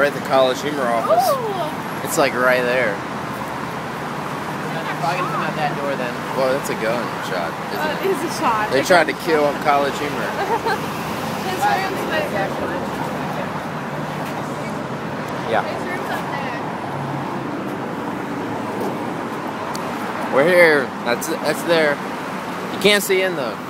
We're at the College Humor office. Ooh. It's like right there. Probably gonna come out that door then. Well, that's a gun shot, isn't it? It is a shot. They tried to kill College Humor. His room's like there. Yeah. His room's up there. We're here. That's there. You can't see in though.